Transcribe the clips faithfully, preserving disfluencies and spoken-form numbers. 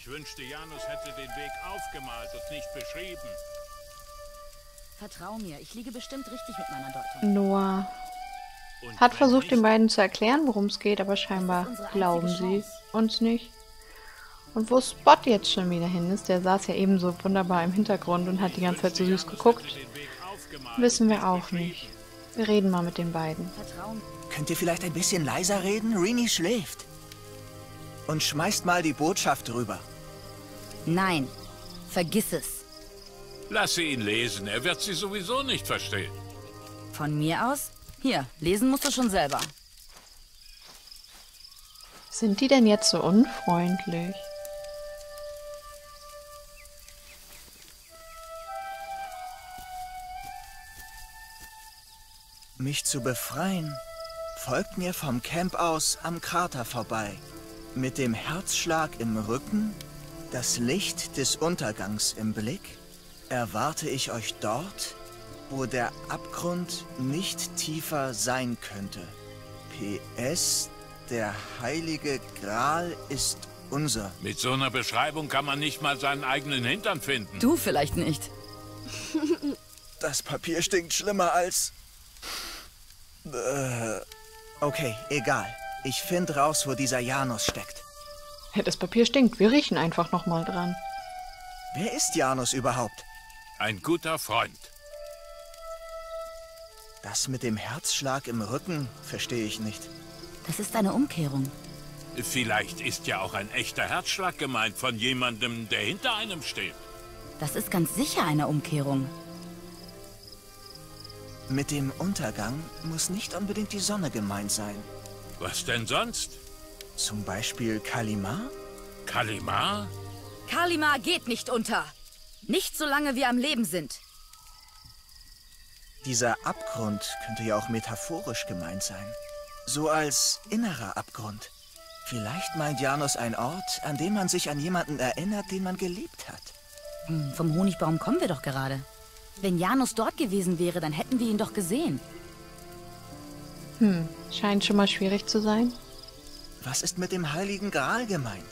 Ich wünschte, Janus hätte den Weg aufgemalt und nicht beschrieben. Vertrau mir, ich liege bestimmt richtig mit meiner Deutung. Noah hat versucht, den beiden zu erklären, worum es geht, aber scheinbar glauben sie uns nicht. Und wo Spot jetzt schon wieder hin ist, der saß ja eben so wunderbar im Hintergrund und hat die ganze Zeit so süß geguckt, wissen wir auch nicht. Wir reden mal mit den beiden. Könnt ihr vielleicht ein bisschen leiser reden? Renie schläft. Und schmeißt mal die Botschaft rüber. Nein, vergiss es. Lass sie ihn lesen, er wird sie sowieso nicht verstehen. Von mir aus? Hier, lesen musst du schon selber. Sind die denn jetzt so unfreundlich? Mich zu befreien, folgt mir vom Camp aus am Krater vorbei. Mit dem Herzschlag im Rücken, das Licht des Untergangs im Blick, erwarte ich euch dort, wo der Abgrund nicht tiefer sein könnte. P S Der heilige Gral ist unser. Mit so einer Beschreibung kann man nicht mal seinen eigenen Hintern finden. Du vielleicht nicht. Das Papier stinkt schlimmer als... Äh, okay, egal. Ich finde raus, wo dieser Janus steckt. Hey, das Papier stinkt. Wir riechen einfach nochmal dran. Wer ist Janus überhaupt? Ein guter Freund. Das mit dem Herzschlag im Rücken verstehe ich nicht. Das ist eine Umkehrung. Vielleicht ist ja auch ein echter Herzschlag gemeint von jemandem, der hinter einem steht. Das ist ganz sicher eine Umkehrung. Mit dem Untergang muss nicht unbedingt die Sonne gemeint sein. Was denn sonst? Zum Beispiel Kalima? Kalima? Kalima geht nicht unter. Nicht solange wir am Leben sind. Dieser Abgrund könnte ja auch metaphorisch gemeint sein. So als innerer Abgrund. Vielleicht meint Janus ein Ort, an dem man sich an jemanden erinnert, den man geliebt hat. Hm, vom Honigbaum kommen wir doch gerade. Wenn Janus dort gewesen wäre, dann hätten wir ihn doch gesehen. Hm, scheint schon mal schwierig zu sein. Was ist mit dem heiligen Gral gemeint?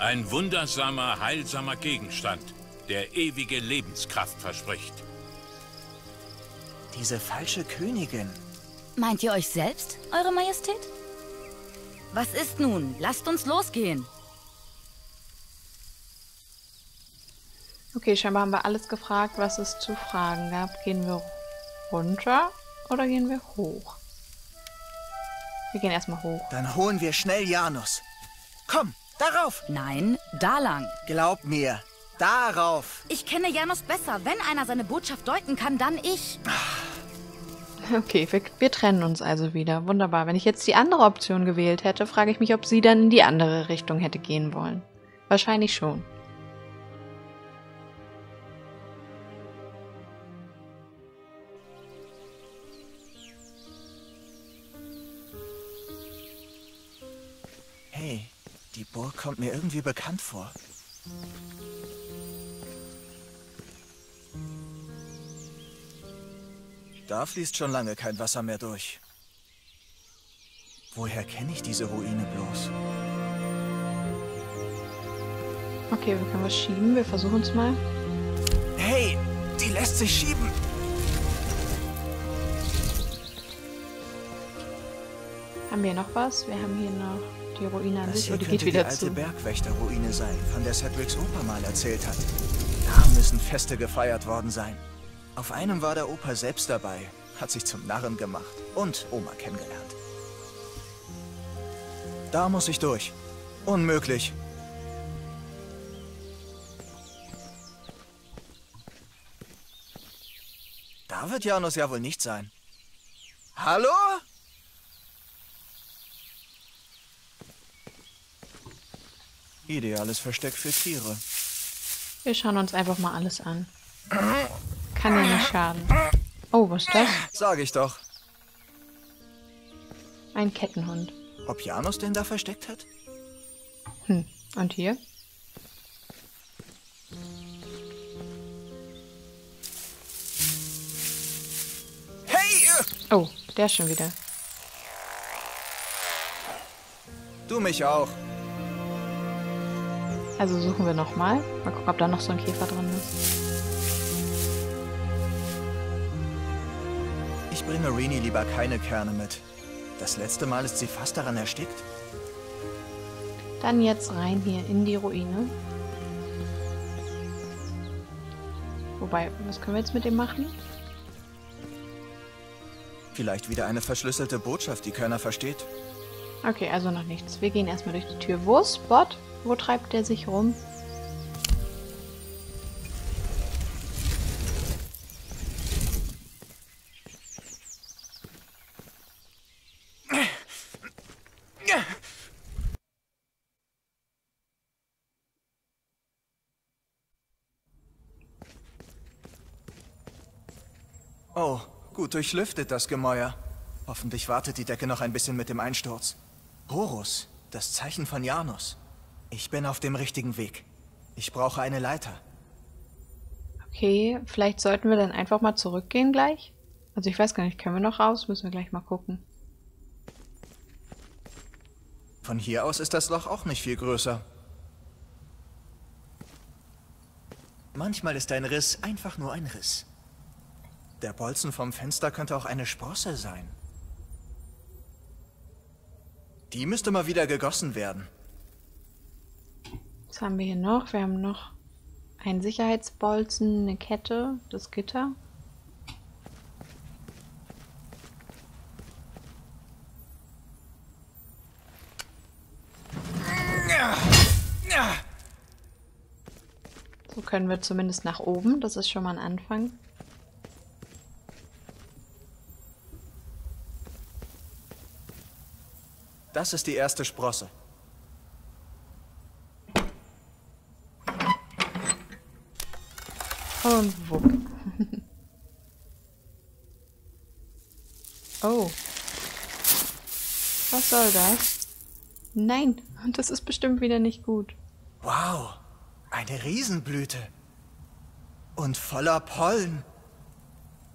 Ein wundersamer, heilsamer Gegenstand, der ewige Lebenskraft verspricht. Diese falsche Königin. Meint ihr euch selbst, Eure Majestät? Was ist nun? Lasst uns losgehen. Okay, scheinbar haben wir alles gefragt, was es zu fragen gab. Gehen wir runter oder gehen wir hoch? Wir gehen erstmal hoch. Dann holen wir schnell Janus. Komm, darauf! Nein, da lang. Glaub mir, darauf! Ich kenne Janus besser. Wenn einer seine Botschaft deuten kann, dann ich. Okay, wir, wir trennen uns also wieder. Wunderbar. Wenn ich jetzt die andere Option gewählt hätte, frage ich mich, ob sie dann in die andere Richtung hätte gehen wollen. Wahrscheinlich schon. Hey, die Burg kommt mir irgendwie bekannt vor. Da fließt schon lange kein Wasser mehr durch. Woher kenne ich diese Ruine bloß? Okay, wir können was schieben. Wir versuchen es mal. Hey, die lässt sich schieben. Haben wir noch was? Wir haben hier noch die Ruine an sich. Das hier könnte die alte Bergwächterruine sein, von der Sedwicks Opa mal erzählt hat. Da müssen Feste gefeiert worden sein. Auf einem war der Opa selbst dabei, hat sich zum Narren gemacht und Oma kennengelernt. Da muss ich durch. Unmöglich. Da wird Janus ja wohl nicht sein. Hallo? Ideales Versteck für Tiere. Wir schauen uns einfach mal alles an. Kann ja nicht schaden. Oh, was ist das? Sag ich doch. Ein Kettenhund. Ob Janus den da versteckt hat? Hm, und hier? Hey! Oh, der schon wieder. Du mich auch. Also suchen wir nochmal. Mal gucken, ob da noch so ein Käfer drin ist. Ich bringe Renie lieber keine Kerne mit. Das letzte Mal ist sie fast daran erstickt. Dann jetzt rein hier in die Ruine. Wobei, was können wir jetzt mit dem machen? Vielleicht wieder eine verschlüsselte Botschaft, die keiner versteht. Okay, also noch nichts. Wir gehen erstmal durch die Tür. Wo ist Spot? Wo treibt der sich rum? Oh, gut durchlüftet das Gemäuer. Hoffentlich wartet die Decke noch ein bisschen mit dem Einsturz. Horus, das Zeichen von Janus. Ich bin auf dem richtigen Weg. Ich brauche eine Leiter. Okay, vielleicht sollten wir dann einfach mal zurückgehen gleich. Also ich weiß gar nicht, können wir noch raus? Müssen wir gleich mal gucken. Von hier aus ist das Loch auch nicht viel größer. Manchmal ist ein Riss einfach nur ein Riss. Der Bolzen vom Fenster könnte auch eine Sprosse sein. Die müsste mal wieder gegossen werden. Was haben wir hier noch? Wir haben noch einen Sicherheitsbolzen, eine Kette, das Gitter. So können wir zumindest nach oben, das ist schon mal ein Anfang. Das ist die erste Sprosse. Und wupp. Oh. Was soll das? Nein, das ist bestimmt wieder nicht gut. Wow, eine Riesenblüte. Und voller Pollen.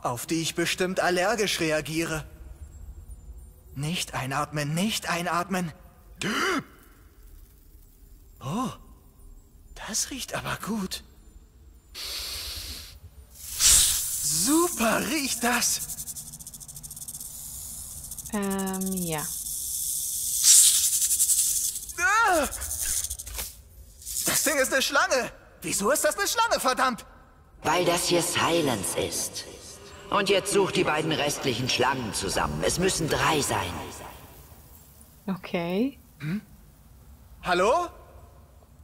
Auf die ich bestimmt allergisch reagiere. Nicht einatmen, nicht einatmen. Oh, das riecht aber gut. Super riecht das. Ähm, ja. Das Ding ist eine Schlange. Wieso ist das eine Schlange, verdammt? Weil das hier Silence ist. Und jetzt sucht die beiden restlichen Schlangen zusammen. Es müssen drei sein. Okay. Hm? Hallo?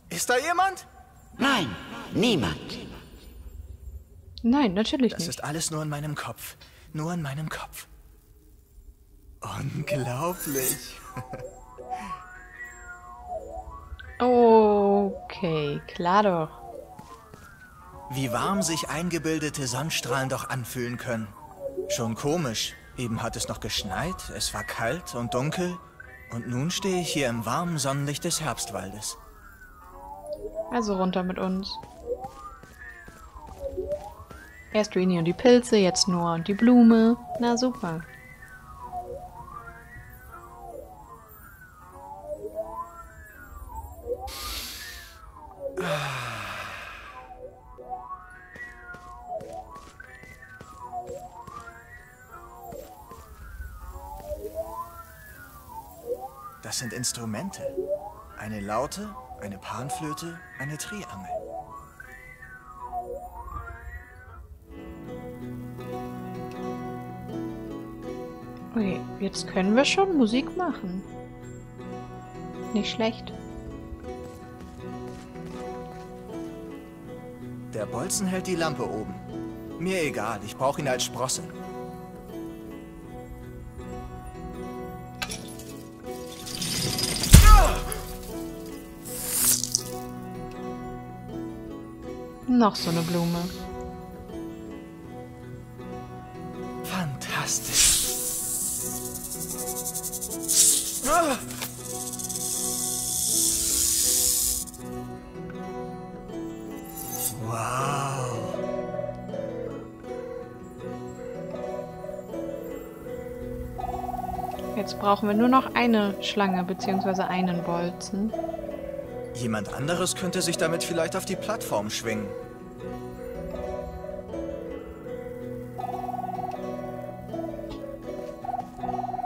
Ist da jemand? Nein, niemand. Nein, natürlich nicht. Das ist alles nur in meinem Kopf. Nur in meinem Kopf. Unglaublich. Okay, klar doch. Wie warm sich eingebildete Sonnenstrahlen doch anfühlen können. Schon komisch. Eben hat es noch geschneit, es war kalt und dunkel. Und nun stehe ich hier im warmen Sonnenlicht des Herbstwaldes. Also runter mit uns. Erst Renie und die Pilze, jetzt Noah und die Blume. Na super. Ah. Das sind Instrumente. Eine Laute, eine Panflöte, eine Triangel. Okay, jetzt können wir schon Musik machen. Nicht schlecht. Der Bolzen hält die Lampe oben. Mir egal, ich brauche ihn als Sprosse. Noch so eine Blume. Fantastisch. Ah! Wow. Jetzt brauchen wir nur noch eine Schlange bzw. einen Bolzen. Jemand anderes könnte sich damit vielleicht auf die Plattform schwingen.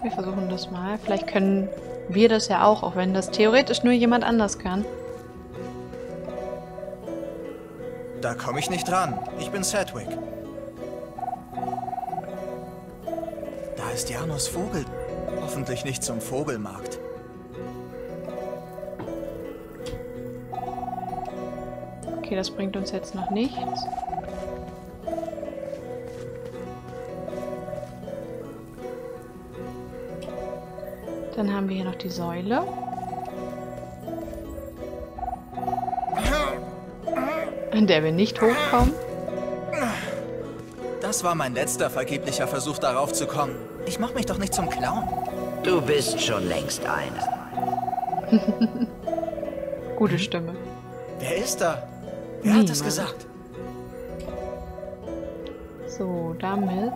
Wir versuchen das mal. Vielleicht können wir das ja auch, auch wenn das theoretisch nur jemand anders kann. Da komme ich nicht dran. Ich bin Sedwick. Da ist Janus Vogel. Hoffentlich nicht zum Vogelmarkt. Okay, das bringt uns jetzt noch nichts. Dann haben wir hier noch die Säule. An der wir nicht hochkommen. Das war mein letzter vergeblicher Versuch, darauf zu kommen. Ich mach mich doch nicht zum Clown. Du bist schon längst einer. Gute Stimme. Wer ist da? Wer Niemand. hat das gesagt? So, damit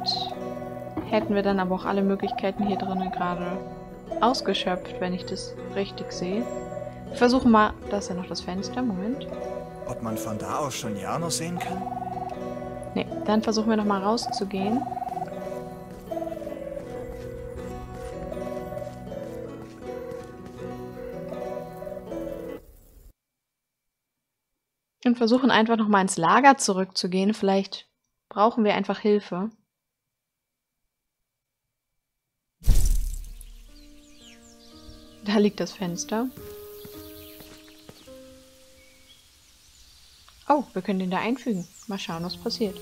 hätten wir dann aber auch alle Möglichkeiten hier drinnen gerade ausgeschöpft, wenn ich das richtig sehe. Ich versuche mal, da ist ja noch das Fenster, Moment. Ob man von da aus schon Janus sehen kann? Ne, dann versuchen wir nochmal rauszugehen. Und versuchen einfach nochmal ins Lager zurückzugehen. Vielleicht brauchen wir einfach Hilfe. Da liegt das Fenster. Oh, wir können den da einfügen. Mal schauen, was passiert.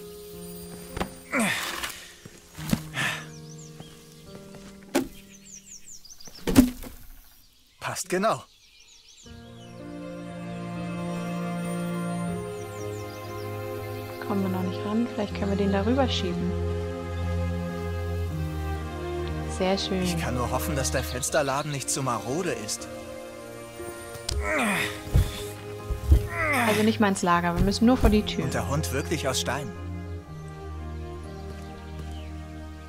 Passt genau. Kommen wir noch nicht ran. Vielleicht können wir den da rüber schieben. Sehr schön. Ich kann nur hoffen, dass der Fensterladen nicht zu marode ist. Also nicht mal ins Lager, wir müssen nur vor die Tür. Und der Hund wirklich aus Stein.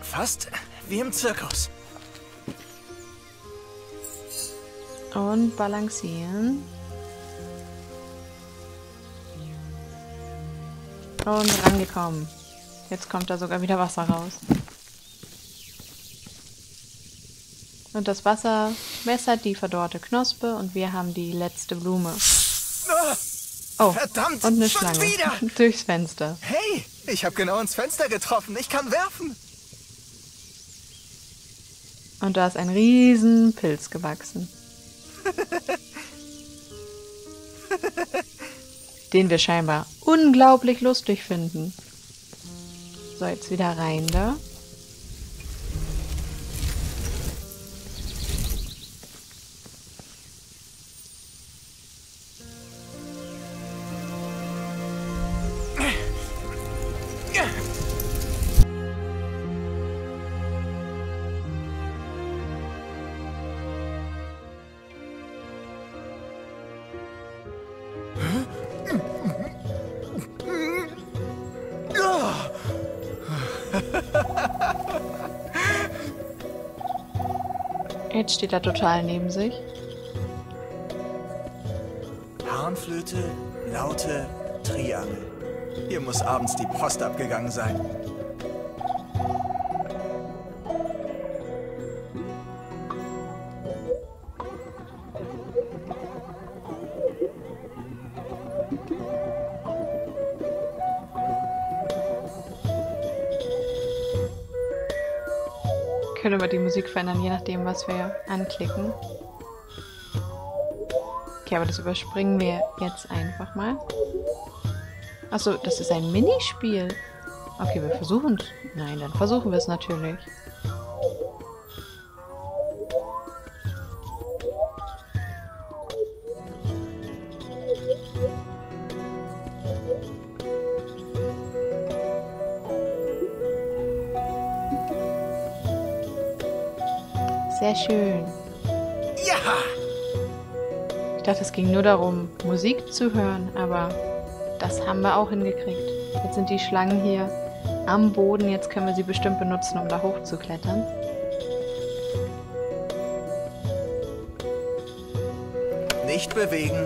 Fast wie im Zirkus. Und balancieren. Und rangekommen. Jetzt kommt da sogar wieder Wasser raus. Und das Wasser wässert die verdorrte Knospe und wir haben die letzte Blume. Oh, verdammt, und eine Schlange wieder. Durchs Fenster. Hey, ich habe genau ins Fenster getroffen. Ich kann werfen. Und da ist ein riesen Pilz gewachsen. Den wir scheinbar unglaublich lustig finden. So, jetzt wieder rein da. Jetzt steht er total neben sich. Harnflöte, Laute, Triangel. Hier muss abends die Post abgegangen sein. Können wir die Musik verändern, je nachdem, was wir anklicken. Okay, aber das überspringen wir jetzt einfach mal. Achso, das ist ein Minispiel. Okay, wir versuchen es. Nein, dann versuchen wir es natürlich. Sehr schön. Ja! Ich dachte, es ging nur darum, Musik zu hören, aber das haben wir auch hingekriegt. Jetzt sind die Schlangen hier am Boden, jetzt können wir sie bestimmt benutzen, um da hochzuklettern. Nicht bewegen.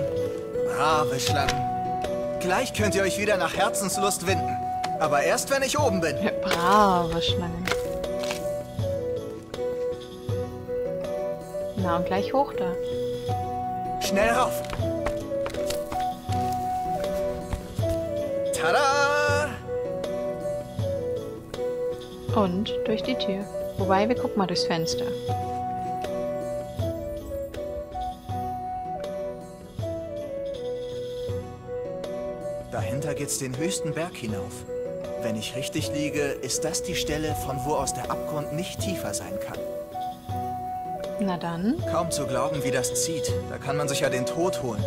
Brave Schlangen. Gleich könnt ihr euch wieder nach Herzenslust winden. Aber erst, wenn ich oben bin. Brave Schlangen. Na, und gleich hoch da. Schnell rauf. Tada! Und durch die Tür. Wobei, wir gucken mal durchs Fenster. Dahinter geht's den höchsten Berg hinauf. Wenn ich richtig liege, ist das die Stelle, von wo aus der Abgrund nicht tiefer sein kann. Na dann. Kaum zu glauben, wie das zieht. Da kann man sich ja den Tod holen.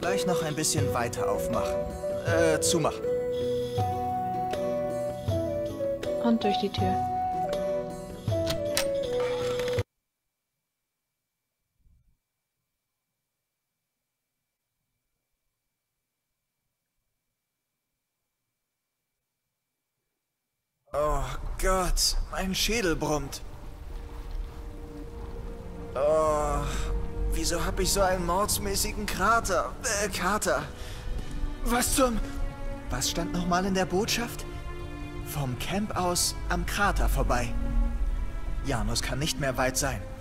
Gleich noch ein bisschen weiter aufmachen. Äh, zumachen. Und durch die Tür. Oh Gott, mein Schädel brummt. Oh, wieso hab ich so einen mordsmäßigen Krater? Äh, Kater. Was zum... Was stand nochmal in der Botschaft? Vom Camp aus am Krater vorbei. Janus kann nicht mehr weit sein.